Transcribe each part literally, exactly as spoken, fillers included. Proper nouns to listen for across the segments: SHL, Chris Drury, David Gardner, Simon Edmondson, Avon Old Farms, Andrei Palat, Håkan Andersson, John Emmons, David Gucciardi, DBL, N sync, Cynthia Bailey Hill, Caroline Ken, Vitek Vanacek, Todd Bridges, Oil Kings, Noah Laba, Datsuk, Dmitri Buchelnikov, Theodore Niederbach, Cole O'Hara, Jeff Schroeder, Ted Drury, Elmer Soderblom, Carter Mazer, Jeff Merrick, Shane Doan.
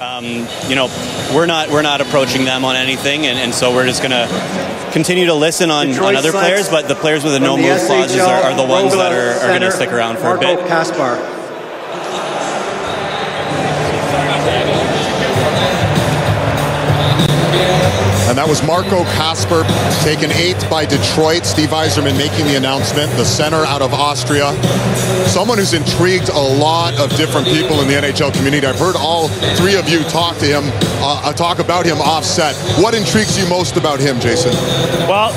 um, you know, we're not we're not approaching them on anything, and, and so we're just going to continue to listen on, on other players, but the players with the no move clauses are, are the ones that are, are going to stick around for a bit. Marco Kasper. And that was Marco Kasper, taken eighth by Detroit. Steve Yzerman making the announcement, the center out of Austria. Someone who's intrigued a lot of different people in the N H L community. I've heard all three of you talk to him, uh, talk about him offset. What intrigues you most about him, Jason? Well,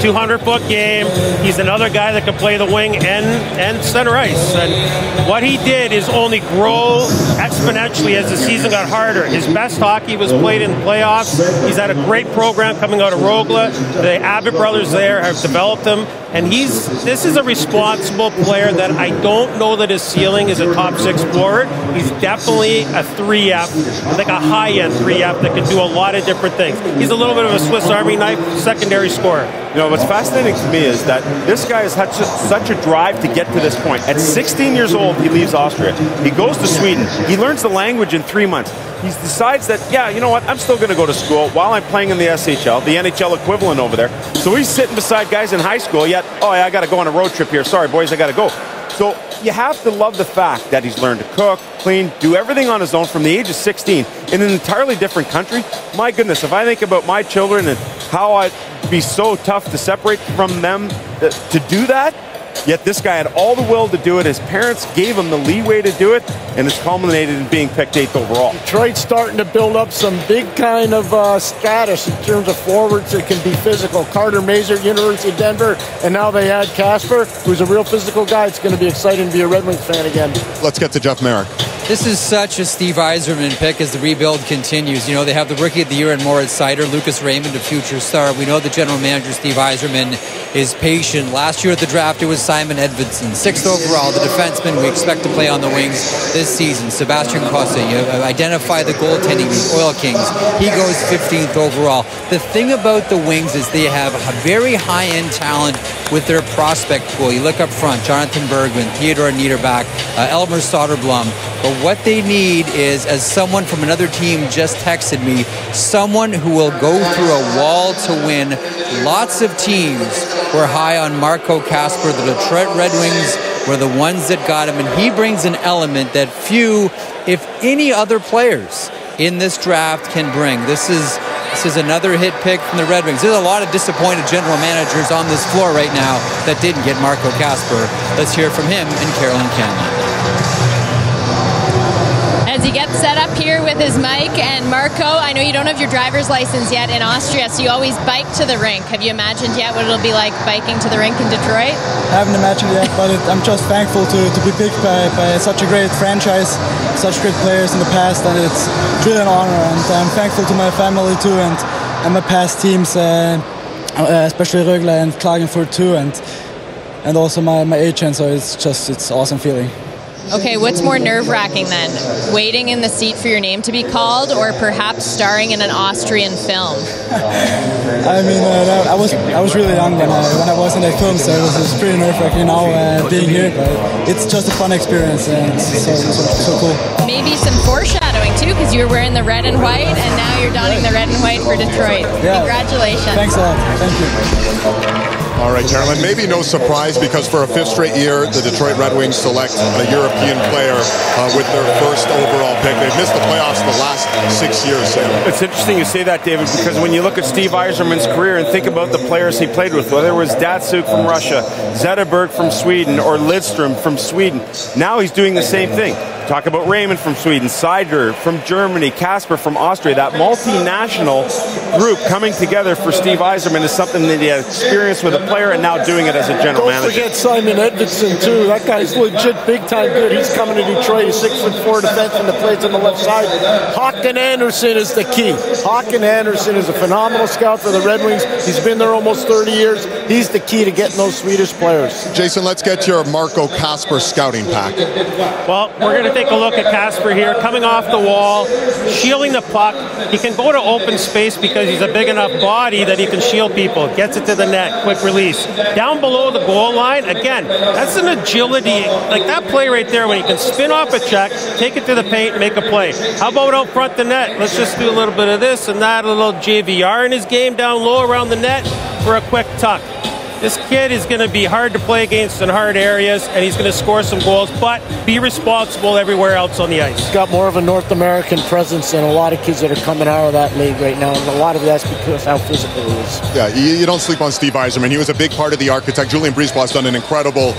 two hundred foot game. He's another guy that can play the wing and, and center ice. And what he did is only grow exponentially as the season got harder. His best hockey was played in the playoffs. He's had a great program coming out of Rögle. The Abbott brothers there have developed him. And he's this is a responsible player that I don't know that his ceiling is a top six forward. He's definitely a three F, I think a high-end three F that can do a lot of different things. He's a little bit of a Swiss Army knife, secondary scorer. You know, what's fascinating to me is that this guy has had such a drive to get to this point. At sixteen years old, he leaves Austria. He goes to Sweden. He learns the language in three months. He decides that, yeah, you know what, I'm still going to go to school while I'm playing in the S H L, the N H L equivalent over there. So he's sitting beside guys in high school, yet, oh, yeah, I got to go on a road trip here. Sorry, boys, I got to go. So you have to love the fact that he's learned to cook, clean, do everything on his own from the age of sixteen in an entirely different country. My goodness, if I think about my children and how I'd be so tough to separate from them to do that, yet this guy had all the will to do it. His parents gave him the leeway to do it, and it's culminated in being picked eighth overall. Detroit's starting to build up some big kind of uh, status in terms of forwards that can be physical. Carter Mazer, University of Denver, and now they add Kasper, who's a real physical guy. It's going to be exciting to be a Red Wings fan again. Let's get to Jeff Merrick. This is such a Steve Yzerman pick as the rebuild continues. You know, they have the Rookie of the Year in Moritz Seider, Lucas Raymond, a future star. We know the general manager, Steve Yzerman, is patient. Last year at the draft, it was Simon Edmondson, sixth overall, the defenseman we expect to play on the wings this season. Sebastian Costa, you identify the goaltending, the Oil Kings. He goes fifteenth overall. The thing about the wings is they have very high-end talent with their prospect pool. You look up front, Jonathan Bergman, Theodore Niederbach, uh, Elmer Soderblom. But what they need is, as someone from another team just texted me, someone who will go through a wall to win. Lots of teams were high on Marco Kasper. The Detroit Red Wings were the ones that got him, and he brings an element that few, if any, other players in this draft can bring. This is This is another hit pick from the Red Wings. There's a lot of disappointed general managers on this floor right now that didn't get Marco Kasper. Let's hear from him and Caroline Ken. As he gets set up here with his mic, and Marco, I know you don't have your driver's license yet in Austria, so you always bike to the rink. Have you imagined yet what it'll be like biking to the rink in Detroit? I haven't imagined yet, but it, I'm just thankful to, to be picked by, by such a great franchise, such great players in the past, and it's really an honor. And I'm thankful to my family too, and, and my past teams, uh, especially Rögle and Klagenfurt too, and and also my, my agent. So it's just it's an awesome feeling. Okay, what's more nerve-wracking then? Waiting in the seat for your name to be called, or perhaps starring in an Austrian film? I mean, uh, I was I was really young when I, when I was in that film, so it was, it was pretty nerve-wracking now uh, being here, but it's just a fun experience, and so, so, so cool. Maybe some foreshadowing too, because you were wearing the red and white, and now you're donning the red and white for Detroit. Yeah. Congratulations. Thanks a lot. Thank you. All right, Carolyn, maybe no surprise, because for a fifth straight year, the Detroit Red Wings select a European player uh, with their first overall pick. They've missed the playoffs the last six years, Sam. It's interesting you say that, David, because when you look at Steve Yzerman's career and think about the players he played with, whether it was Datsuk from Russia, Zetterberg from Sweden, or Lidström from Sweden, now he's doing the same thing. Talk about Raymond from Sweden, Seider from Germany, Kasper from Austria. That multinational group coming together for Steve Yzerman is something that he has experienced with a player and now doing it as a general manager. Don't forget Simon Edmondson too. That guy's legit big-time good. He's coming to Detroit. He's six foot four defenseman that plays on the left side. Håkan Andersson is the key. Håkan Andersson is a phenomenal scout for the Red Wings. He's been there almost thirty years. He's the key to getting those Swedish players. Jason, let's get your Marco Kasper scouting pack. Well, we're going to take a look at Kasper here, coming off the wall, shielding the puck. He can go to open space because he's a big enough body that he can shield people. Gets it to the net, quick release. Down below the goal line, again, that's an agility. Like that play right there when he can spin off a check, take it to the paint, make a play. How about out front the net? Let's just do a little bit of this and that, a little J V R in his game down low around the net for a quick tuck. This kid is going to be hard to play against in hard areas, and he's going to score some goals, but be responsible everywhere else on the ice. He's got more of a North American presence than a lot of kids that are coming out of that league right now, and a lot of that's because how physical he is. Yeah, you, you don't sleep on Steve Yzerman. He was a big part of the architect. Julian BrisBois has done an incredible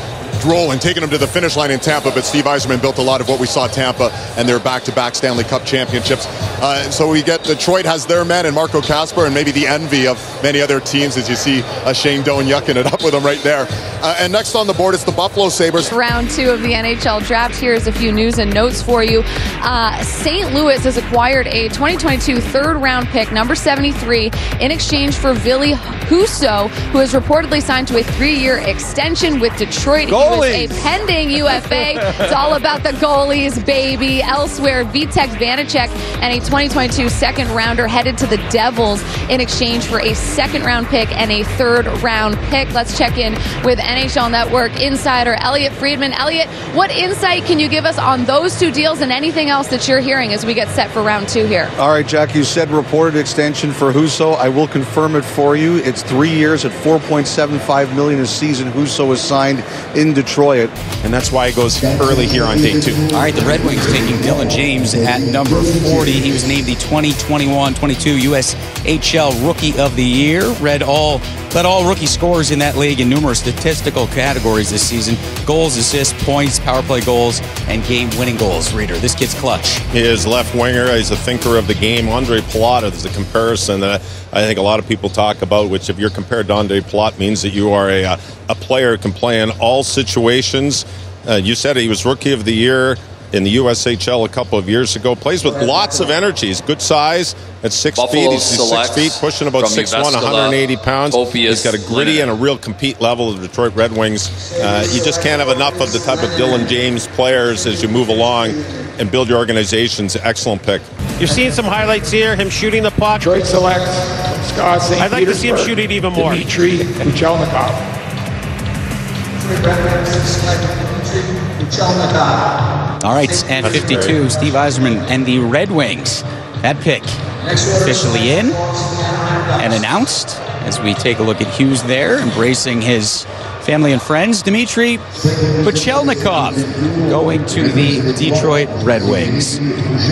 role in taking him to the finish line in Tampa, but Steve Yzerman built a lot of what we saw Tampa and their back-to-back Stanley Cup championships. Uh, and so we get Detroit has their men and Marco Kasper, and maybe the envy of many other teams, as you see uh, Shane Doan yucking it up with him right there. Uh, and next on the board, it's the Buffalo Sabres. Round two of the N H L draft. Here's a few news and notes for you. Uh, Saint Louis has acquired a twenty twenty-two third-round pick, number seventy-three, in exchange for Ville Husso, who has reportedly signed to a three-year extension with Detroit. Go a pending U F A. It's all about the goalies, baby. Elsewhere, Vitek Vanacek and a twenty twenty-two second rounder headed to the Devils in exchange for a second round pick and a third round pick. Let's check in with N H L Network insider Elliot Friedman. Elliot, what insight can you give us on those two deals and anything else that you're hearing as we get set for round two here? All right, Jack, you said reported extension for Husso. I will confirm it for you. It's three years at four point seven five million dollars a season. Husso is signed in Detroit, and that's why it goes early here on day two. All right, the Red Wings taking Dylan James at number forty. He was named the twenty twenty-one twenty-two U S H L Rookie of the Year. Read all, led all rookie scorers in that league in numerous statistical categories this season: goals, assists, points, power play goals, and game-winning goals. Reader, this kid's clutch. He is left winger. He's a thinker of the game. Andrei Palat is a comparison that I think a lot of people talk about, which if you're compared to Andrei Palat means that you are a, a player who can play in all situations. Uh, you said he was Rookie of the Year in the U S H L a couple of years ago. Plays with lots of energy. He's good size at six Buffalo feet. He's six feet, pushing about six one, one hundred eighty pounds. Topias, he's got a gritty and a real compete level of the Detroit Red Wings. Uh, you just can't have enough of the type of Dylan James players as you move along and build your organizations. Excellent pick. You're seeing some highlights here, him shooting the puck. Detroit selects Scott Saint Pierre. I'd like to see him shoot it even more. Dmitri Buchelnikov. All right, and fifty-two, Steve Yzerman and the Red Wings. That pick officially in and announced as we take a look at Hughes there, embracing his family and friends. Dmitri Buchelnikov going to the Detroit Red Wings.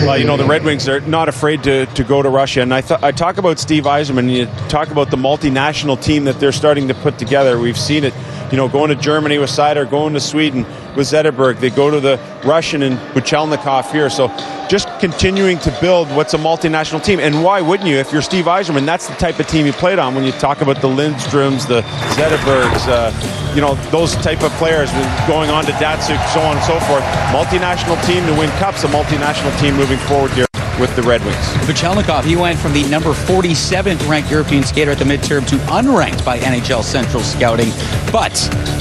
Well, you know, the Red Wings are not afraid to, to go to Russia. And I, th I talk about Steve Yzerman, you talk about the multinational team that they're starting to put together. We've seen it, you know, going to Germany with Seider, going to Sweden with Zetterberg. They go to the Russian and Buchelnikov here. So just continuing to build what's a multinational team. And why wouldn't you? If you're Steve Yzerman, that's the type of team you played on when you talk about the Lidströms, the Zetterbergs, uh, you know, those type of players going on to Datsuk, so on and so forth. Multinational team to win cups, a multinational team moving forward here with the Red Wings. Buchelnikov, he went from the number forty-seventh ranked European skater at the midterm to unranked by N H L Central Scouting. But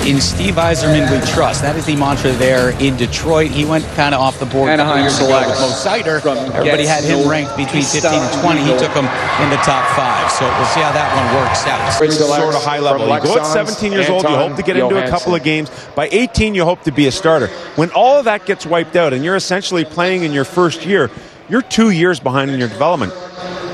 in Steve Yzerman we trust. That is the mantra there in Detroit. He went kind of off the board. Anaheim selects Mo Seider. Everybody had him ranked between fifteen and twenty. He took him in the top five. So we'll see how that one works out. It's sort of high level. You go at seventeen years Anton, old, you hope to get Johansson into a couple of games. By eighteen, you hope to be a starter. When all of that gets wiped out and you're essentially playing in your first year, you're two years behind in your development.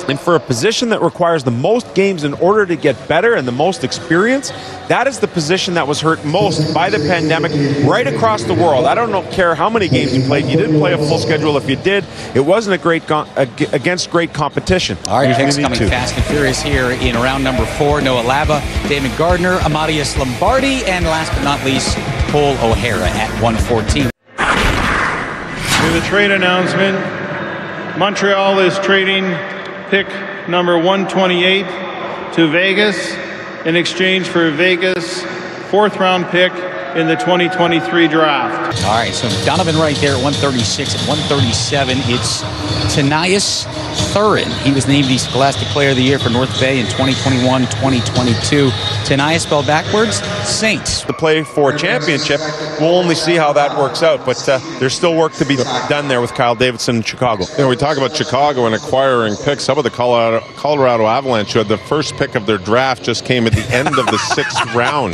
And for a position that requires the most games in order to get better and the most experience, that is the position that was hurt most by the pandemic right across the world. I don't care how many games you played. You didn't play a full schedule. If you did, it wasn't a great con against great competition. All right, picks coming two. Fast and furious here in round number four. Noah Laba, David Gardner, Amadeus Lombardi, and last but not least, Cole O'Hara at one fourteen. To the trade announcement. Montreal is trading pick number one twenty-eight to Vegas in exchange for Vegas' fourth round pick in the twenty twenty-three draft. All right, so Donovan right there at one thirty-six. At one thirty-seven, it's Tanius Thurin. He was named the Scholastic Player of the Year for North Bay in twenty twenty-one twenty twenty-two. Tanius, spelled backwards, Saints. The play for a championship, we'll only see how that works out, but uh, there's still work to be done there with Kyle Davidson in Chicago. You know, we talk about Chicago and acquiring picks. How about the Colorado, Colorado Avalanche, who had the first pick of their draft, just came at the end of the sixth round.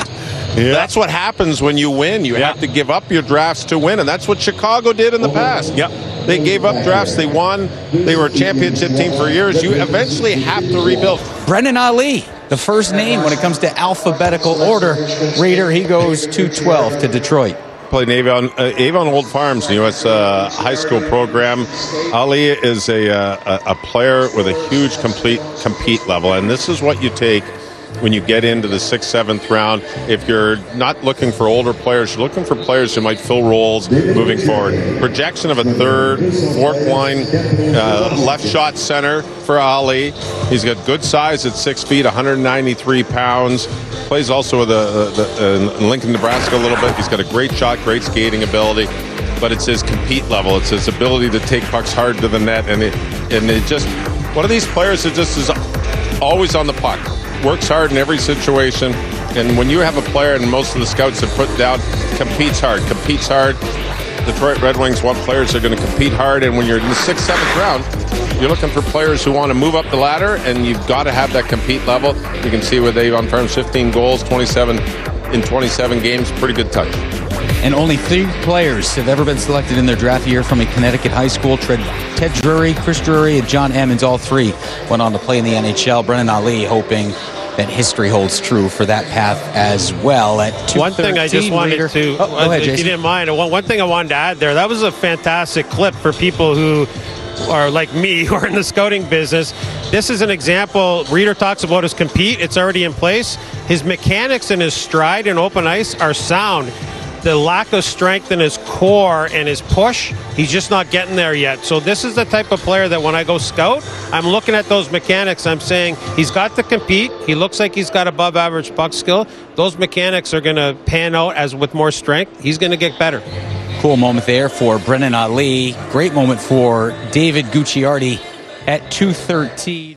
Yeah. That's what happens when you win. You yeah. have to give up your drafts to win, and that's what Chicago did in the past. Yep. They gave up drafts. They won. They were a championship team for years. You eventually have to rebuild. Brennan Ali, the first name when it comes to alphabetical order. Raider, he goes two twelve to Detroit. Played in Avon, uh, Avon Old Farms, the U S Uh, high school program. Ali is a, uh, a player with a huge complete compete level, and this is what you take when you get into the sixth, seventh round. If you're not looking for older players, you're looking for players who might fill roles moving forward. Projection of a third, fourth line, uh, left shot center for Ali. He's got good size at six feet, one ninety-three pounds. Plays also with a, the, uh, Lincoln, Nebraska a little bit. He's got a great shot, great skating ability, but it's his compete level. It's his ability to take pucks hard to the net, and it, and it just, one of these players that just is always on the puck. Works hard in every situation, and when you have a player, and most of the scouts have put down, competes hard, competes hard. Detroit Red Wings want players that are going to compete hard, and when you're in the sixth, seventh round, you're looking for players who want to move up the ladder, and you've got to have that compete level. You can see with Avon Farms, fifteen goals, twenty-seven in twenty-seven games, pretty good touch. And only three players have ever been selected in their draft year from a Connecticut high school. Ted Drury, Chris Drury, and John Emmons, all three went on to play in the N H L. Brennan Ali hoping that history holds true for that path as well. At one thing I just wanted Raider. to, oh, uh, ahead, if you didn't mind, one thing I wanted to add there, that was a fantastic clip for people who are like me, who are in the scouting business. This is an example. Reader talks about his compete. It's already in place. His mechanics and his stride in open ice are sound. The lack of strength in his core and his push, he's just not getting there yet. So this is the type of player that when I go scout, I'm looking at those mechanics. I'm saying he's got to compete. He looks like he's got above average puck skill. Those mechanics are going to pan out as with more strength. He's going to get better. Cool moment there for Brennan Ali. Great moment for David Gucciardi at two thirteen.